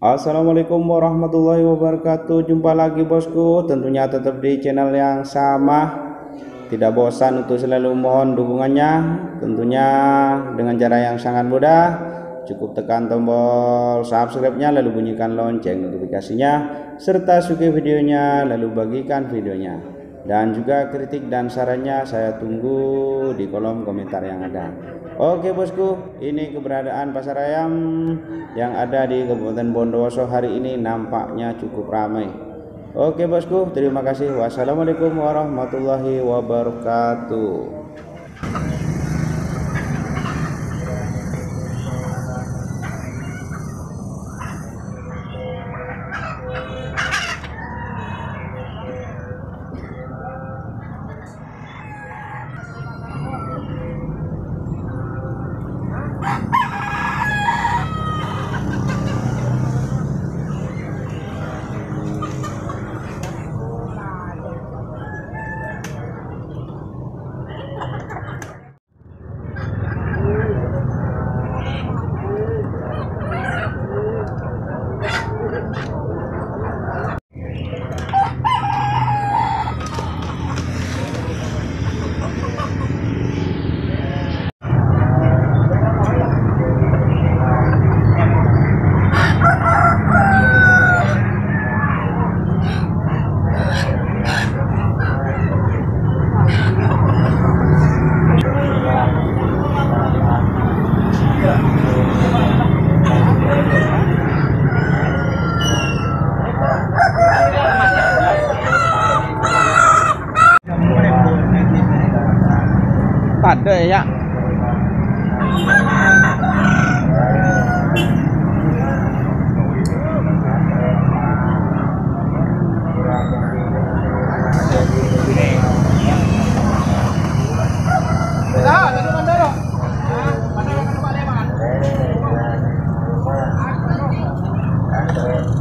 Assalamualaikum warahmatullahi wabarakatuh. Jumpa lagi bosku, tentunya tetap di channel yang sama. Tidak bosan untuk selalu mohon dukungannya, tentunya dengan cara yang sangat mudah. Cukup tekan tombol subscribe-nya, lalu bunyikan lonceng notifikasinya, serta sukai videonya, lalu bagikan videonya. Dan juga kritik dan sarannya saya tunggu di kolom komentar yang ada. Oke bosku, ini keberadaan pasar ayam yang ada di Kabupaten Bondowoso hari ini nampaknya cukup ramai. Oke bosku, terima kasih. Wassalamualaikum warahmatullahi wabarakatuh. Ada ya.